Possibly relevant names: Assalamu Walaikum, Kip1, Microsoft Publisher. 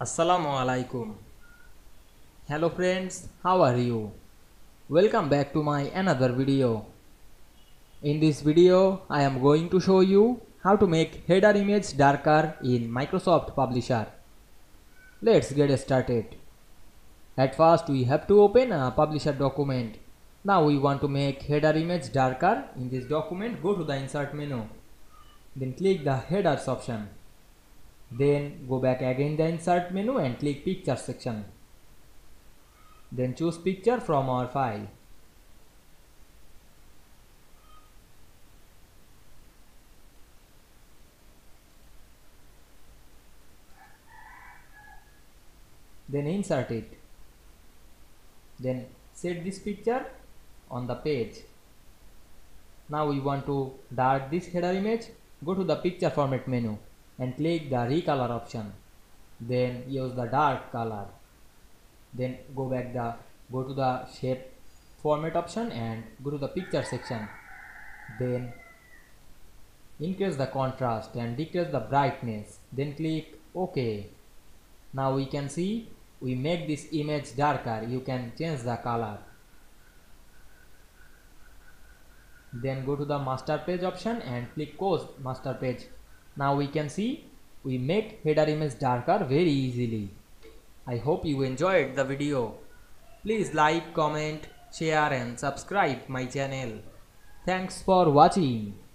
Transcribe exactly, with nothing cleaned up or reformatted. Assalamu alaikum. Hello friends, how are you? Welcome back to my another video. In this video I am going to show you how to make header image darker in Microsoft Publisher. Let's get started. At first we have to open a Publisher document. Now we want to make header image darker. In this document, go to the insert menu, then click the headers option. Then go back again the insert menu and click picture section. Then choose picture from our file. Then insert it. Then set this picture on the page. Now we want to dark this header image. Go to the picture format menu and click the recolor option. Then use the dark color. Then go back the go to the shape format option and go to the picture section. Then increase the contrast and decrease the brightness. Then click OK. Now we can see we make this image darker. You can change the color. Then go to the master page option and click close master page. Now we can see we make header image darker very easily. I hope you enjoyed the video. Please like, comment, share and subscribe my channel. Thanks for watching.